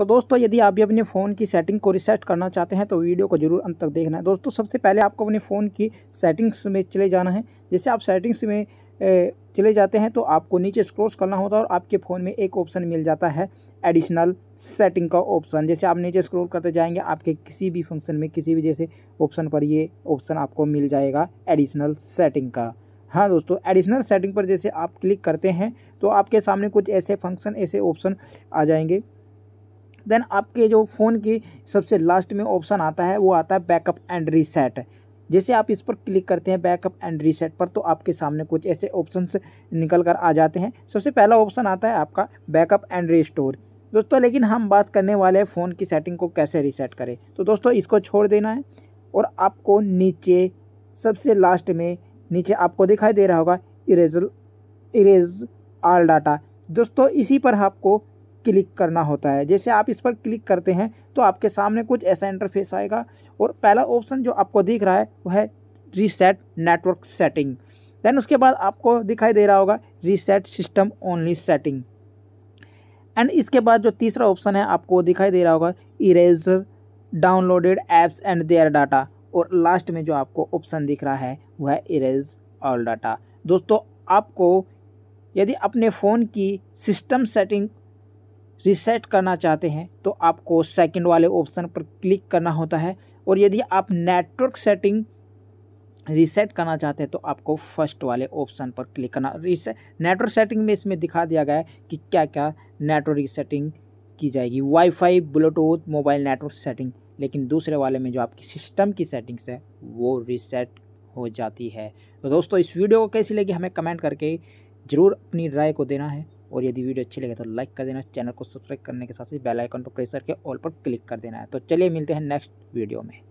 तो दोस्तों यदि आप भी अपने फ़ोन की सेटिंग को रीसेट करना चाहते हैं तो वीडियो को जरूर अंत तक देखना है। दोस्तों सबसे पहले आपको अपने फ़ोन की सेटिंग्स में चले जाना है। जैसे आप सेटिंग्स में चले जाते हैं तो आपको नीचे स्क्रॉल करना होता है और आपके फ़ोन में एक ऑप्शन मिल जाता है एडिशनल सेटिंग का ऑप्शन। जैसे आप नीचे स्क्रॉल करते जाएंगे आपके किसी भी फंक्शन में किसी भी जैसे ऑप्शन पर ये ऑप्शन आपको मिल जाएगा एडिशनल सेटिंग का। हाँ दोस्तों एडिशनल सेटिंग पर जैसे आप क्लिक करते हैं तो आपके सामने कुछ ऐसे फंक्शन ऐसे ऑप्शन आ जाएंगे। देन आपके जो फ़ोन की सबसे लास्ट में ऑप्शन आता है वो आता है बैकअप एंड रीसेट। जैसे आप इस पर क्लिक करते हैं बैकअप एंड रीसेट पर तो आपके सामने कुछ ऐसे ऑप्शंस निकल कर आ जाते हैं। सबसे पहला ऑप्शन आता है आपका बैकअप एंड रिस्टोर। दोस्तों लेकिन हम बात करने वाले हैं फ़ोन की सेटिंग को कैसे रीसेट करें, तो दोस्तों इसको छोड़ देना है और आपको नीचे सबसे लास्ट में नीचे आपको दिखाई दे रहा होगा इरेज ऑल डाटा। दोस्तों इसी पर आपको क्लिक करना होता है। जैसे आप इस पर क्लिक करते हैं तो आपके सामने कुछ ऐसा इंटरफेस आएगा और पहला ऑप्शन जो आपको दिख रहा है वह है रीसेट नेटवर्क सेटिंग। देन उसके बाद आपको दिखाई दे रहा होगा reset system only setting and इसके बाद जो तीसरा ऑप्शन है आपको दिखाई दे रहा होगा eraser downloaded apps and their data और लास्ट में जो आपको ऑप्शन दिख रहा है वह है इरेज ऑल डाटा। दोस्तों आपको यदि अपने फ़ोन की सिस्टम सेटिंग रीसेट करना चाहते हैं तो आपको सेकंड वाले ऑप्शन पर क्लिक करना होता है और यदि आप नेटवर्क सेटिंग रीसेट करना चाहते हैं तो आपको फर्स्ट वाले ऑप्शन पर क्लिक करना। नेटवर्क सेटिंग में इसमें दिखा दिया गया है कि क्या क्या नेटवर्क रीसेटिंग की जाएगी, wifi, Bluetooth, mobile network setting, लेकिन दूसरे वाले में जो आपकी सिस्टम की सेटिंग्स है वो रीसेट हो जाती है। तो दोस्तों इस वीडियो को कैसी लगी हमें कमेंट करके ज़रूर अपनी राय को देना है और यदि वीडियो अच्छी लगे तो लाइक कर देना, चैनल को सब्सक्राइब करने के साथ ही बेल आइकन पर प्रेस करके ऑल पर क्लिक कर देना है। तो चलिए मिलते हैं नेक्स्ट वीडियो में।